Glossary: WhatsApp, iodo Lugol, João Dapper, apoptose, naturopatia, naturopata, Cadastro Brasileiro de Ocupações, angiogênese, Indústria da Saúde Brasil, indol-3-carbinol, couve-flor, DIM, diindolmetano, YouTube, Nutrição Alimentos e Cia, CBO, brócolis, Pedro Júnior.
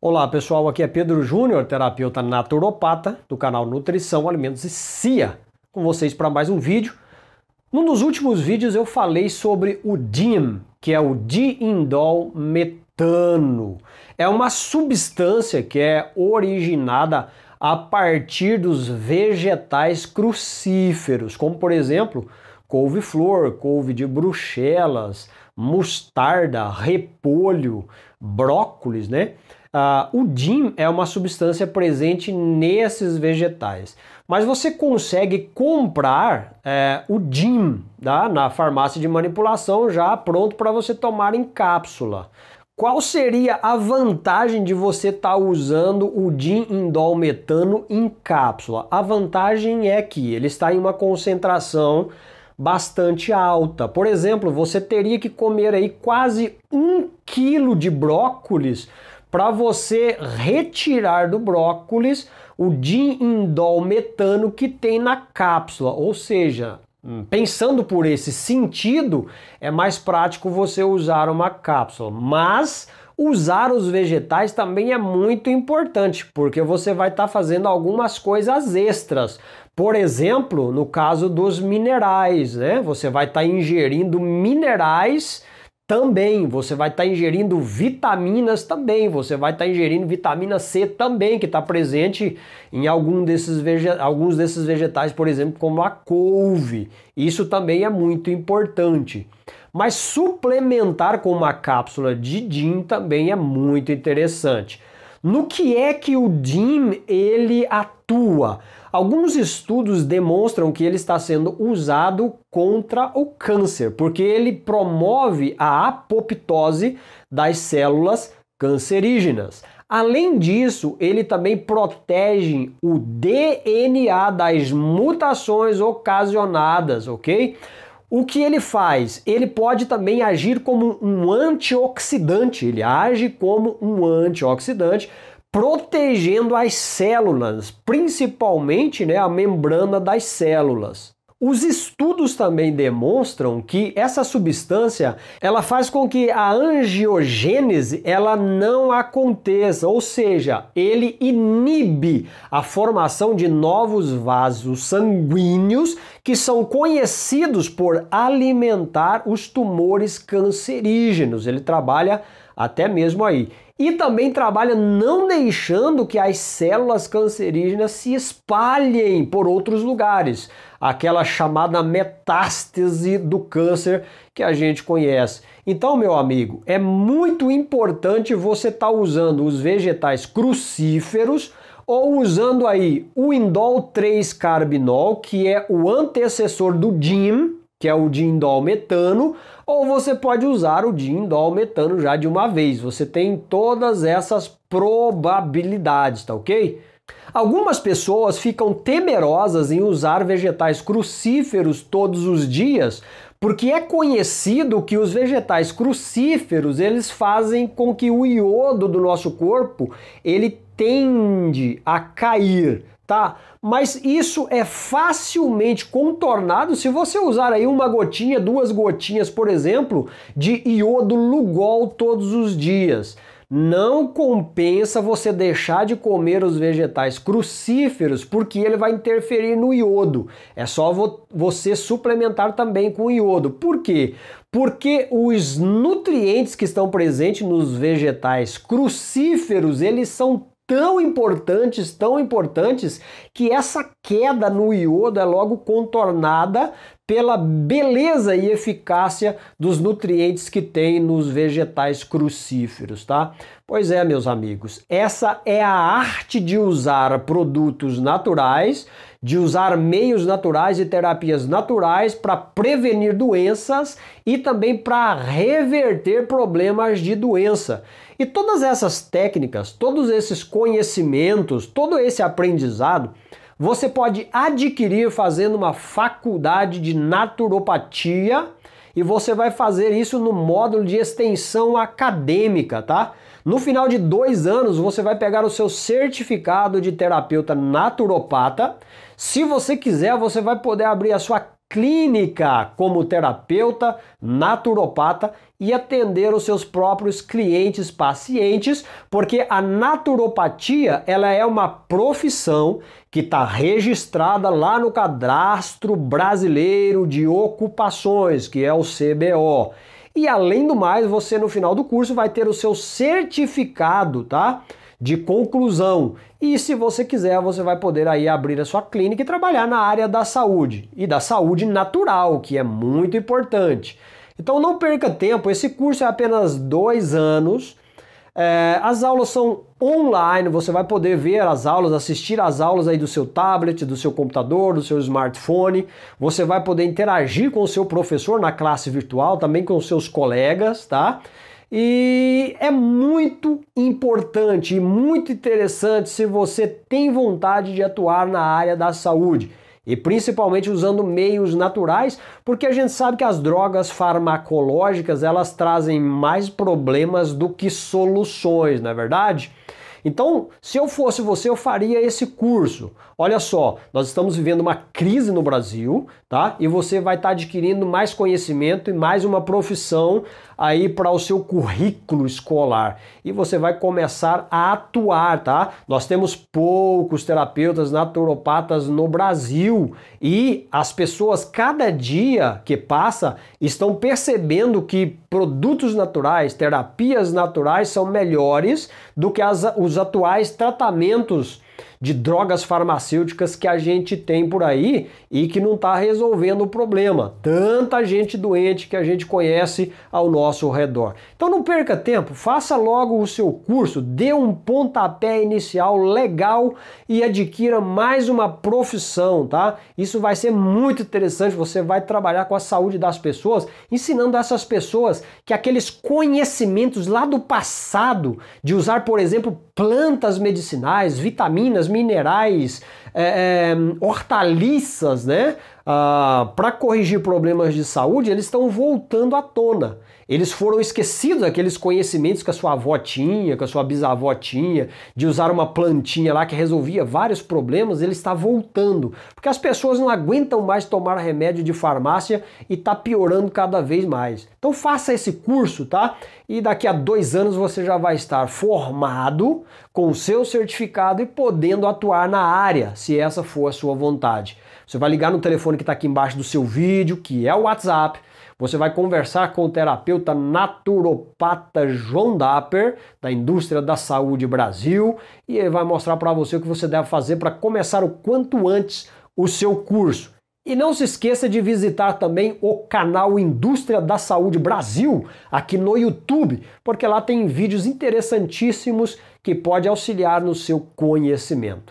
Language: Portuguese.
Olá pessoal, aqui é Pedro Júnior, terapeuta naturopata do canal Nutrição Alimentos e Cia, com vocês para mais um vídeo. Num dos últimos vídeos eu falei sobre o DIM, que é o diindolmetano. É uma substância que é originada a partir dos vegetais crucíferos, como por exemplo couve-flor, couve de bruxelas, mostarda, repolho, brócolis, né? O DIM é uma substância presente nesses vegetais, mas você consegue comprar o DIM, tá? Na farmácia de manipulação já pronto para você tomar em cápsula. Qual seria a vantagem de você estar usando o diindolmetano em cápsula? A vantagem é que ele está em uma concentração bastante alta. Por exemplo, você teria que comer aí quase 1 kg de brócolis para você retirar do brócolis o diindolmetano que tem na cápsula. Ou seja, pensando por esse sentido, é mais prático você usar uma cápsula. Mas usar os vegetais também é muito importante, porque você vai estar fazendo algumas coisas extras. Por exemplo, no caso dos minerais, né? Você vai estar ingerindo minerais também, você vai estar ingerindo vitaminas também, você vai estar ingerindo vitamina C também, que está presente em alguns desses vegetais, por exemplo, como a couve. Isso também é muito importante. Mas suplementar com uma cápsula de DIM também é muito interessante. No que é que o DIM ele atua? Alguns estudos demonstram que ele está sendo usado contra o câncer, porque ele promove a apoptose das células cancerígenas. Além disso, ele também protege o DNA das mutações ocasionadas, ok? O que ele faz? Ele pode também agir como um antioxidante, ele age como um antioxidante, protegendo as células, principalmente, né, a membrana das células. Os estudos também demonstram que essa substância, ela faz com que a angiogênese ela não aconteça, ou seja, ele inibe a formação de novos vasos sanguíneos que são conhecidos por alimentar os tumores cancerígenos. Ele trabalha até mesmo aí. E também trabalha não deixando que as células cancerígenas se espalhem por outros lugares. Aquela chamada metástase do câncer que a gente conhece. Então, meu amigo, é muito importante você estar usando os vegetais crucíferos ou usando aí o indol-3-carbinol, que é o antecessor do DIM, que é o diindolmetano, ou você pode usar o diindolmetano já de uma vez. Você tem todas essas probabilidades, tá ok? Algumas pessoas ficam temerosas em usar vegetais crucíferos todos os dias, porque é conhecido que os vegetais crucíferos, eles fazem com que o iodo do nosso corpo, ele tende a cair, tá? Mas isso é facilmente contornado se você usar aí uma gotinha, 2 gotinhas, por exemplo, de iodo Lugol todos os dias. Não compensa você deixar de comer os vegetais crucíferos, porque ele vai interferir no iodo. É só você suplementar também com iodo. Por quê? Porque os nutrientes que estão presentes nos vegetais crucíferos, eles são tão importantes, que essa queda no iodo é logo contornada pela beleza e eficácia dos nutrientes que tem nos vegetais crucíferos, tá? Pois é, meus amigos, essa é a arte de usar produtos naturais, de usar meios naturais e terapias naturais para prevenir doenças e também para reverter problemas de doença. E todas essas técnicas, todos esses conhecimentos, todo esse aprendizado, você pode adquirir fazendo uma faculdade de naturopatia, e você vai fazer isso no módulo de extensão acadêmica, tá? No final de 2 anos, você vai pegar o seu certificado de terapeuta naturopata. Se você quiser, você vai poder abrir a sua clínica como terapeuta naturopata e atender os seus próprios clientes, pacientes, porque a naturopatia, ela é uma profissão que está registrada lá no Cadastro Brasileiro de Ocupações, que é o CBO. E além do mais, você no final do curso vai ter o seu certificado, tá? De conclusão. E se você quiser, você vai poder aí abrir a sua clínica e trabalhar na área da saúde e da saúde natural, que é muito importante. Então não perca tempo, esse curso é apenas 2 anos, as aulas são online, você vai poder ver as aulas, assistir as aulas aí do seu tablet, do seu computador, do seu smartphone, você vai poder interagir com o seu professor na classe virtual, também com os seus colegas, tá? E é muito importante e muito interessante se você tem vontade de atuar na área da saúde. E principalmente usando meios naturais, porque a gente sabe que as drogas farmacológicas, elas trazem mais problemas do que soluções, não é verdade? Então, se eu fosse você, eu faria esse curso. Olha só, nós estamos vivendo uma crise no Brasil, tá? E você vai estar adquirindo mais conhecimento e mais uma profissão aí para o seu currículo escolar. E você vai começar a atuar, tá? Nós temos poucos terapeutas naturopatas no Brasil e as pessoas, cada dia que passa, estão percebendo que produtos naturais, terapias naturais são melhores do que os atuais tratamentos de drogas farmacêuticas que a gente tem por aí e que não está resolvendo o problema. Tanta gente doente que a gente conhece ao nosso redor. Então não perca tempo, faça logo o seu curso, dê um pontapé inicial legal e adquira mais uma profissão, tá? Isso vai ser muito interessante, você vai trabalhar com a saúde das pessoas, ensinando essas pessoas que aqueles conhecimentos lá do passado, de usar, por exemplo, plantas medicinais, vitaminas, minerais, hortaliças, né? Para corrigir problemas de saúde, eles estão voltando à tona. Eles foram esquecidos, aqueles conhecimentos que a sua avó tinha, que a sua bisavó tinha, de usar uma plantinha lá que resolvia vários problemas, ele está voltando. Porque as pessoas não aguentam mais tomar remédio de farmácia e está piorando cada vez mais. Então faça esse curso, tá? E daqui a 2 anos você já vai estar formado, com o seu certificado e podendo atuar na área, se essa for a sua vontade. Você vai ligar no telefone que está aqui embaixo do seu vídeo, que é o WhatsApp. Você vai conversar com o terapeuta naturopata João Dapper, da Indústria da Saúde Brasil, e ele vai mostrar para você o que você deve fazer para começar o quanto antes o seu curso. E não se esqueça de visitar também o canal Indústria da Saúde Brasil, aqui no YouTube, porque lá tem vídeos interessantíssimos que pode auxiliar no seu conhecimento.